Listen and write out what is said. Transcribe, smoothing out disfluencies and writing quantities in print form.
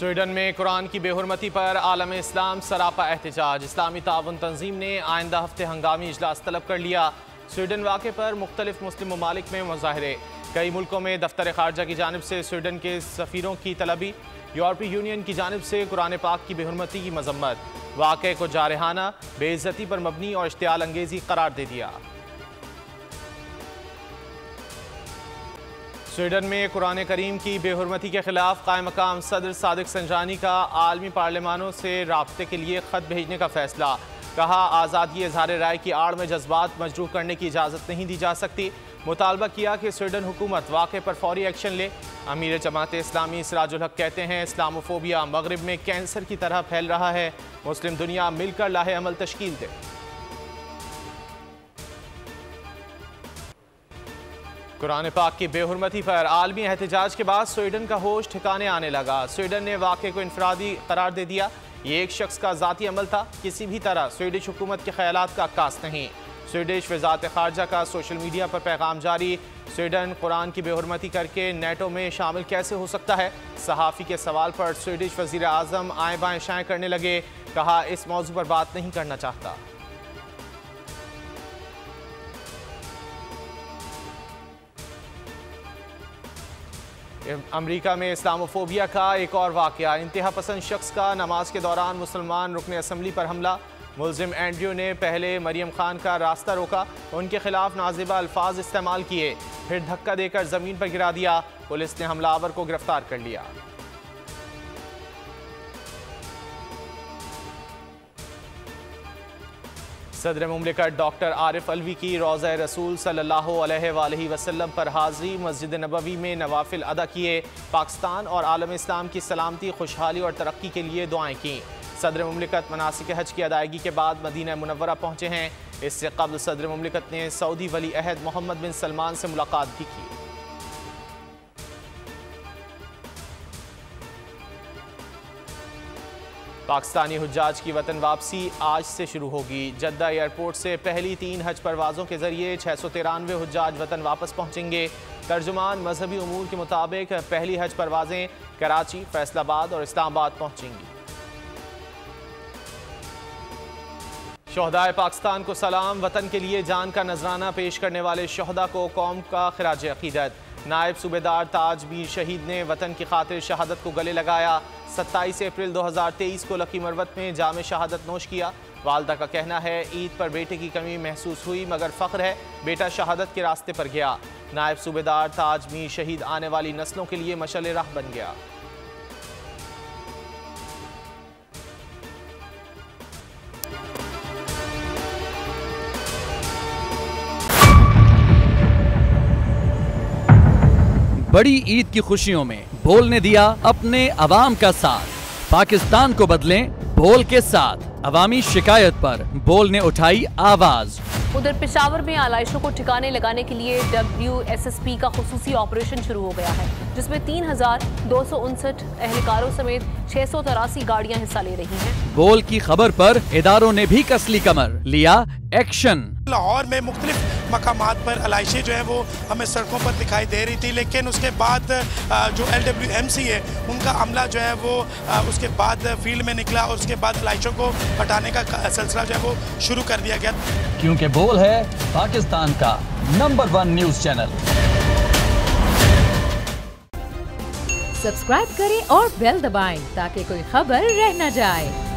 Sweden में कुरान की बेहुरमती पर आलम इस्लाम सरापा एहतजाज। इस्लामी ताउन तंजीम ने आइंदा हफ्ते हंगामी इजलास तलब कर लिया। स्वीडन वाक़े पर मुख्तलिफ मुस्लिम ममालिक में मुजाहरे। कई मुल्कों में दफ्तर खारजा की जानिब से स्वीडन के सफ़ीरों की तलबी। यूरोपीय यूनियन की जानिब से कुरान पाक की बेहुरमती की मजम्मत। वाक़े को जारहाना, बेइज्जती पर मबनी और इश्तियाल अंगेजी करार दे दिया। स्वीडन में कुरान करीम की बेहुरमती के खिलाफ कायम मकाम सदर सादिक संजानी का आलमी पार्लिमानों से राब्ते के लिए खत भेजने का फैसला। कहा, आज़ादी इजहार राय की आड़ में जज्बात मजरूह करने की इजाज़त नहीं दी जा सकती। मुतालबा किया कि स्वीडन हुकूमत वाक़े पर फौरी एक्शन ले। अमीर जमात इस्लामी सिराजुल हक कहते हैं, इस्लामोफोबिया मगरब में कैंसर की तरह फैल रहा है, मुस्लिम दुनिया मिलकर लाहे अमल तश्कील दे। कुरान पाक की बेहुरमती पर आलमी एहतजाज के बाद स्वीडन का होश ठिकाने आने लगा। स्वीडन ने वाक़े को इनफरादी करार दे दिया। ये एक शख्स का ज़ाती अमल था, किसी भी तरह स्वीडिश हुकूमत के ख्यालात का अक्कास नहीं। स्वीडिश वज़ारत ख़ारजा का सोशल मीडिया पर पैगाम जारी। स्वीडन कुरान की बेहुरमती करके नेटो में शामिल कैसे हो सकता है? सहाफ़ी के सवाल पर स्वीडिश वज़ीर आज़म आएँ बाएँ शाएँ करने लगे। कहा, इस मौजू पर बात नहीं करना चाहता। अमरीका में इस्लामोफोबिया का एक और वाक़या। इंतहा पसंद शख्स का नमाज के दौरान मुसलमान रुकन असम्बली पर हमला। मुलजिम एंड्रयू ने पहले मरियम खान का रास्ता रोका, उनके खिलाफ नाज़िबा अल्फाज इस्तेमाल किए, फिर धक्का देकर ज़मीन पर गिरा दिया। पुलिस ने हमलावर को गिरफ्तार कर लिया। सदर मुमलिकत डॉक्टर आरिफ अलवी की रोज़ा रसूल सल्लल्लाहु अलैहि वसल्लम पर हाज़री। मस्जिद नबवी में नवाफिल अदा किए। पाकिस्तान और आलम इस्लाम की सलामती, खुशहाली और तरक्की के लिए दुआएँ की। सदर मुमलिकत मनासिक हज की अदायगी के बाद मदीना मुनव्वरा पहुँचे हैं। इससे कबल सदर मुमलिकत ने सऊदी वली अहद मोहम्मद बिन सलमान से मुलाकात भी की। पाकिस्तानी हुज्जाज की वतन वापसी आज से शुरू होगी। जद्दा एयरपोर्ट से पहली 3 हज परवाज़ों के ज़रिए 693 हुज्जाज वतन वापस पहुँचेंगे। तर्जुमान मजहबी उमूर के मुताबिक पहली हज परवाज़ें कराची, फैसलाबाद और इस्लामाबाद पहुँचेंगी। शोहदाए पाकिस्तान को सलाम। वतन के लिए जान का नजराना पेश करने वाले शोहदा को कौम का खिराज अकीदत। नायब सूबेदार ताज मीर शहीद ने वतन की खातिर शहादत को गले लगाया। 27 अप्रैल 2023 को लकी मरवत में जाम शहादत नोश किया। वालदा का कहना है, ईद पर बेटे की कमी महसूस हुई, मगर फ़ख्र है बेटा शहादत के रास्ते पर गया। नायब सूबेदार ताज मीर शहीद आने वाली नस्लों के लिए मशाल राह बन गया। बड़ी ईद की खुशियों में बोल ने दिया अपने अवाम का साथ। पाकिस्तान को बदलें बोल के साथ। अवामी शिकायत पर बोल ने उठाई आवाज। उधर पेशावर में आलाइशों को ठिकाने लगाने के लिए WSSP का खुसूसी ऑपरेशन शुरू हो गया है, जिसमें 3,259 एहलकारों समेत 683 गाड़ियाँ हिस्सा ले रही हैं। बोल की खबर पर इदारों ने भी कसली कमर, लिया एक्शन। लाहौर में मुख्तलिफ मकामात पर अलाइशें जो है वो हमें सड़कों पर दिखाई दे रही थी, लेकिन उसके बाद जो LWMC है उनका अमला जो है वो उसके बाद फील्ड में निकला और उसके बाद अलाइशों को हटाने का सिलसिला जो है वो शुरू कर दिया गया। क्योंकि बोल है पाकिस्तान का नंबर 1 न्यूज़ चैनल। सब्सक्राइब करें और बेल दबाएं ताकि कोई खबर रह न जाए।